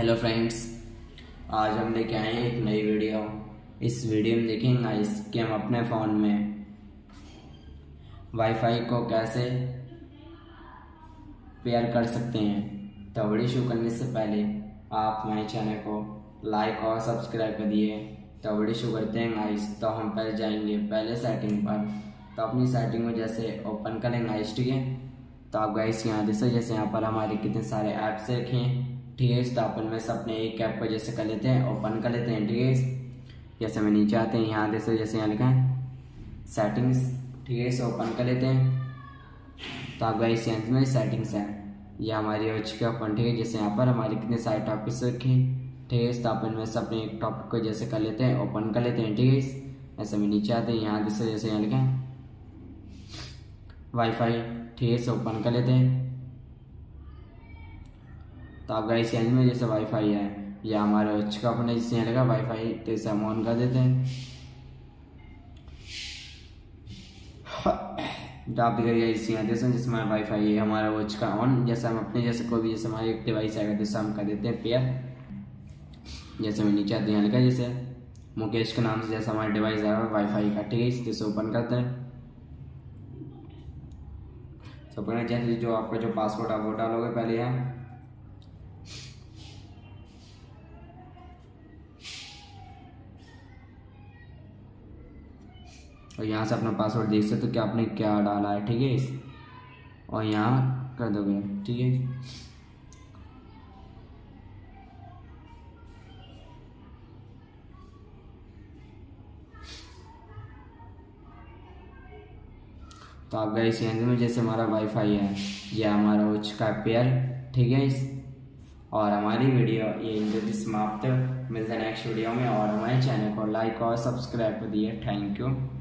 Hello friends, आज हम लेके आए हैं एक नई वीडियो। इस वीडियो में देखेंगे गाइस कि हम अपने फ़ोन में वाईफाई को कैसे पेयर कर सकते हैं। तो वीडियो शुरू करने से पहले आप हमारे चैनल को लाइक और सब्सक्राइब कर दिए। तो वीडियो शुरू करते हैं गाइस। तो हम पहले जाएंगे सेटिंग पर। तो अपनी सेटिंग को जैसे ओपन करेंगे गाइस, ठीक है। तो आप गाइस यहाँ देख सकते, जैसे यहाँ पर हमारे कितने सारे ऐप्स रखे हैं, ठीक है। तो अपन में से अपने एक ऐप को जैसे कर लेते हैं, ओपन कर लेते हैं, ठीक है। जैसे मैं नीचे आते हैं, यहाँ देखो जैसे यहाँ लिखा है सेटिंग्स, ठीक है। इसे ओपन कर लेते हैं। तो आप गाइस यहाँ में सेटिंग्स है, ये हमारी हो चुकी है ओपन, ठीक है। जैसे यहाँ पर हमारे कितने सारे टॉपिक्स रखे हैं, ठीक है। तो अपन में से अपने एक टॉपिक को जैसे कर लेते हैं, ओपन कर लेते हैं, ठीक है। ऐसे में नीचे आते हैं, यहाँ देखो जैसे यहाँ लिखा है वाईफाई, ठीक है। इसे ओपन कर लेते हैं। तो आप गाइस यहाँ में जैसे वाईफाई है, ये हमारे अच्छे का अपने जैसे यहाँ लगा वाईफाई, तो इसे हम ऑन कर देते हैं। तो आप गाइस यहाँ जैसे हमारा वाईफाई है, हमारा वो अच्छे का ऑन, जैसे हम अपने जैसे कोई भी जैसे हमारा एक डिवाइस आएगा जैसे हम कर देते हैं पेयर। जैसे मैं नीचे आते यहाँ लगा जैसे मुकेश के नाम से जैसा हमारा डिवाइस आएगा वाईफाई का, ठीक है। इस जैसे ओपन करते हैं। तो ओपन जैसे जो आपका जो पासवर्ड आप वो डालोगे पहले यहाँ, और यहाँ से अपना पासवर्ड देख सकते हो कि आपने क्या डाला है, ठीक है। और यहाँ कर दोगे, ठीक है। तो आप गाइस यहाँ में जैसे हमारा वाईफाई है, ये हमारा हो चुका है पेयर, ठीक है। और हमारी वीडियो ये समाप्त, मिलते हैं नेक्स्ट वीडियो में। और हमारे चैनल को लाइक और सब्सक्राइब कर दिए, थैंक यू।